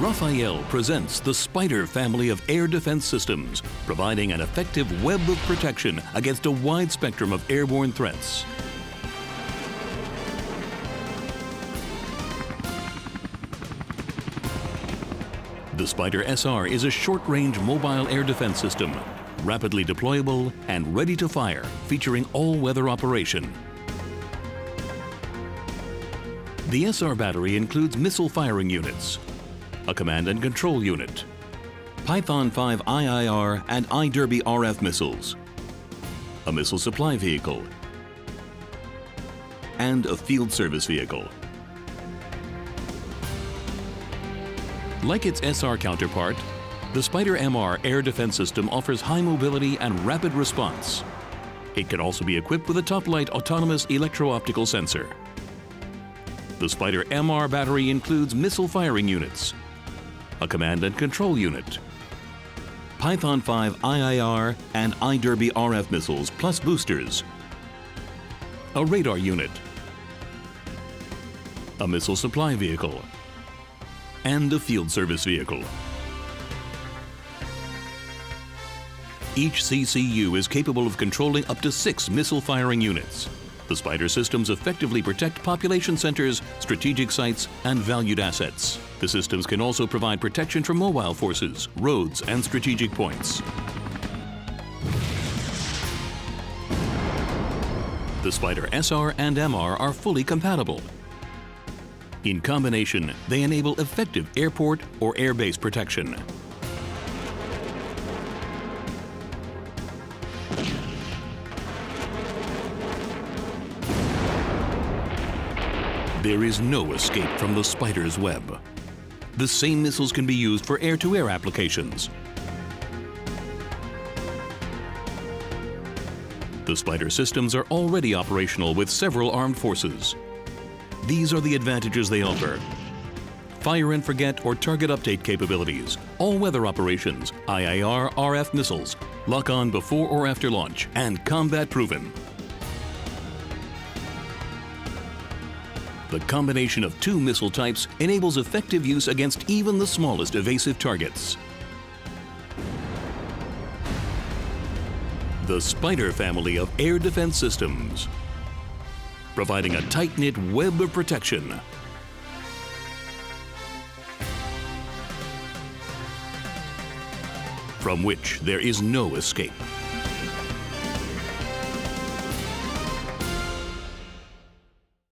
Rafael presents the Spyder family of air defense systems, providing an effective web of protection against a wide spectrum of airborne threats. The Spyder SR is a short-range mobile air defense system, rapidly deployable and ready to fire, featuring all-weather operation. The SR battery includes missile firing units, a command and control unit, Python 5 IIR and iDerby RF missiles, a missile supply vehicle, and a field service vehicle. Like its SR counterpart, the Spyder MR air defense system offers high mobility and rapid response. It can also be equipped with a top-light autonomous electro-optical sensor. The Spyder MR battery includes missile firing units, a command and control unit, Python 5 IIR and iDerby RF missiles plus boosters, a radar unit, a missile supply vehicle, and a field service vehicle. Each CCU is capable of controlling up to 6 missile firing units. The Spyder systems effectively protect population centers, strategic sites, and valued assets. The systems can also provide protection for mobile forces, roads, and strategic points. The Spyder SR and MR are fully compatible. In combination, they enable effective airport or airbase protection. There is no escape from the Spyder's web. The same missiles can be used for air-to-air applications. The Spyder systems are already operational with several armed forces. These are the advantages they offer: fire and forget or target update capabilities, all-weather operations, IIR RF missiles, lock-on before or after launch, and combat-proven. The combination of 2 missile types enables effective use against even the smallest evasive targets. The Spyder family of air defense systems, providing a tight-knit web of protection. From which there is no escape.